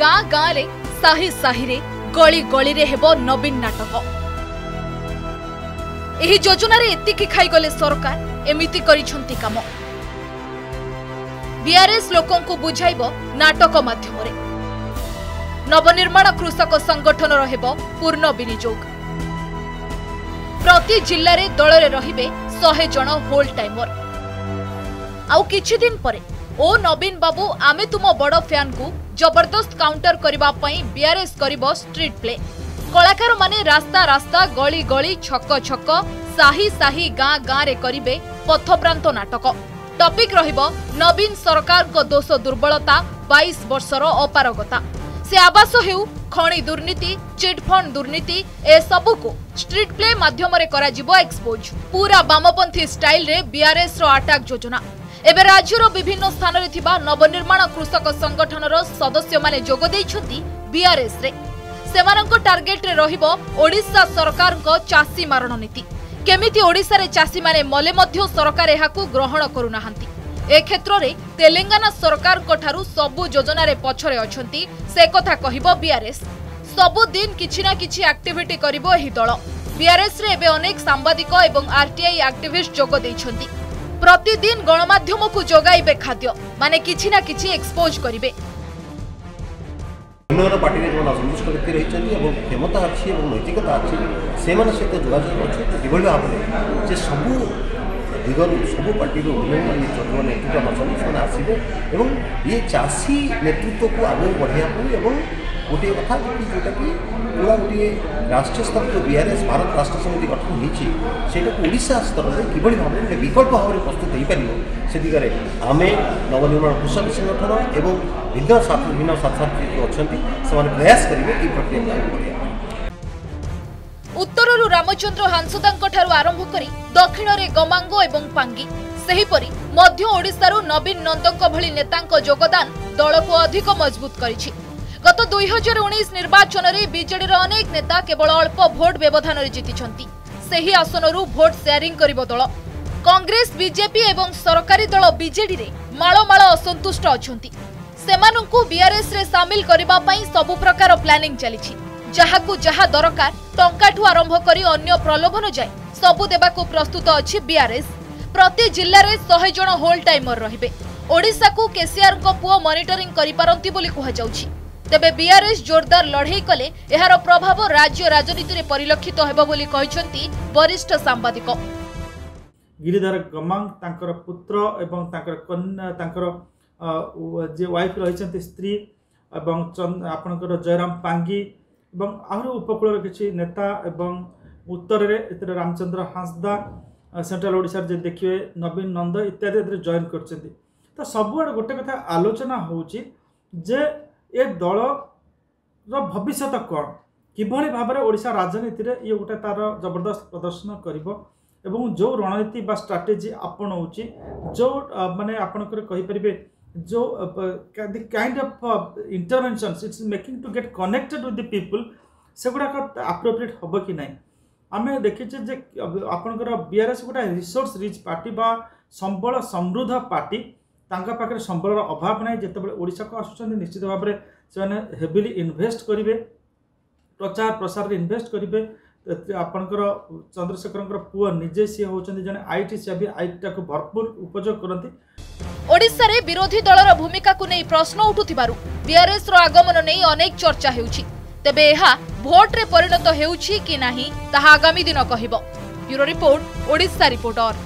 गाँ गाँ रे साही साही रे गली गली रे हेबो नवीन नाटक। एही योजना रे एतिकी खाईगले सरकार एमिति करिछंती काम। बीआरएस लोकों को बुझाइबो नाटक माध्यम रे। नवनिर्माण कृषक संगठन रहेबो पूर्ण विनियोग। प्रति जिल्ला रे दल रे रहिबे 100 जण होल टाइमर। आउ किछि दिन परे ओ नवीन बाबू आमे तुम बड़ फैन को जबरदस्त काउंटर करबा पई बीआरएस करिबो स्ट्रीट प्ले। कलाकार माने रास्ता रास्ता गली गली छक छक साही साही गाँ गाँ रे करिबे पथप्रांत नाटक। टॉपिक रहिबो नवीन सरकार को दोष दुर्बलता 22 वर्षर अपारगता। से आवास हेउ खणी दुर्नीति चिटफंड दुर्नीति ए सबु को स्ट्रीट प्ले माध्यम रे करा जिवो एक्सपोज। पूरा वामपंथी स्टाइल रे बीआरएस रो अटैक योजना। एबे राज्यर विभिन्न स्थान रे थिबा नवनिर्माण कृषक संगठन रो सदस्य माने जोग देइछंती बीआरएस रे। सेमानंको टार्गेट रे रहिबो ओडिशा सरकार को चासी मारण नीति। केमिति ओडिशा रे चासी माने मले मध्य सरकार एहाकु ग्रहण करू नाहंती। ए क्षेत्र रे तेलंगाना सरकार को थारु सबु योजना रे पछरे अछंती से कथा कहिबो बीआरएस। सबु दिन किछि ना किछि एक्टिविटी करिबो एही दल। बीआरएस रे एबे अनेक सांबादिक एवं आरटीआई एक्टिविस्ट जोग देइछंती। प्रतिदिन गणमाध्यम को जोगाइबे खाद्य माने किछि ना किछि एक्सपोज करिबे। उन्नर पार्टी रे जो असंतुष्ट व्यक्ति रही छथि एवं क्षमता अछि एवं नैतिकता अछि से माने से जोगाजोग अछि दिबल आपने जे सबु दिगन सबु पार्टी रो उन्नयन नेतृत्व नैतिकता मसन से आसीबे एवं ये चासी नेतृत्व को आगे बढ़िया को एवं गोटे कथा जोटा कि पूरा गोटे राष्ट्रीय स्तर जो बीआरएस भारत राष्ट्र समिति गठन होती स्तर में किभली भाव में विकल्प भाव में प्रस्तुत हो पार से दिगरे आमे नवनिर्माण कृषक संगठन एवं भिन्न छात्रछात्री अच्छा से प्रयास करेंगे ये प्रक्रिया बढ़िया। उत्तरु रामचंद्र हांसदा आरंभ कर दक्षिण में गमांग एवं पांगी सेहीपरि मध्य ओडिशारू नवीन नंदक भली नेतांक योगदान दल को अधिक मजबूत करिछि। गत 2019 निर्वाचन में बीजेडी अनेक नेता केवल अल्प भोट व्यवधान जीति सही आसन भोट शेयरिंग कर दल। कांग्रेस बीजेपी एवं सरकारी दल बीजेडी रे मालमाल असंतुष्ट अछंती। सेमानंकु बीआरएस रे शामिल करिबा पई सबु प्रकार प्लानिंग चली जहाकु जहा दरकार टंकाठू आरंभ करी अन्य प्रलोभन जाय सबु देबाकु प्रस्तुत अछि बीआरएस। प्रति जिल्ला रे 100 जण होल टाइमर रहिबे। ओडिसा को केसीआर को पुओ मॉनिटरिंग करि पारंती बोली कुहा जाउछि। तेबे बीआरएस जोरदार लड़े कले यार प्रभाव राज्य राजनीति में परिलक्षित होबो बोली कहछंती वरिष्ठ सांबादिक। गिरिधर गमांग तांकर पुत्र एवं तांकर कन्या तांकर जे वाइफ रहिसंती स्त्री एवं आपनकर जयराम पांगी एवं आरो उपकूल किछि नेता एवं उत्तर रे रामचंद्र हांसदा सेंट्रल ओडिसा जे देखिवे नवीन नंद इत्यादि रे जॉइन करछंती। तो सबुआड गोटे कथा आलोचना होउची जे ए दल भविष्य कौन किभली भाव में ओडिशा राजनीति रे ये गोटे तार जबरदस्त प्रदर्शन कर जो रणनीति बा स्ट्राटेजी आपणाऊँच जो माने आपणकर कहींपर जो the kind of interventions it's making to get connected with the people से गुड़ाक आप्रोप्रिएट हे कि ना। आम देखीचे आपणकर बीआरएस गोटे रिसोर्स रिच पार्टी बा संबल समृद्ध पार्टी तांका पाखरे संबलर अभाव ना जितेबाला ओडिशा को आसुचंदी निश्चित भाव में से हेविली इन्वेस्ट करेंगे प्रचार प्रसार इन्वेस्ट करेंगे। आपणकर चंद्रशेखर पुआ निजे सी होचंदी जने आईटी से भी आईटा को भरपूर उपयोग करंती। ओडिशा रे विरोधी दलर भूमिका को नहीं प्रश्न उठुथिबारु बीआरएस रो आगमन नहीं अनेक चर्चा हेउछि। तेबे एहा भोट रे परिणत हेउछि कि नाही ताहा आगामी दिन कहिबो। Bureau report Odisha reporter.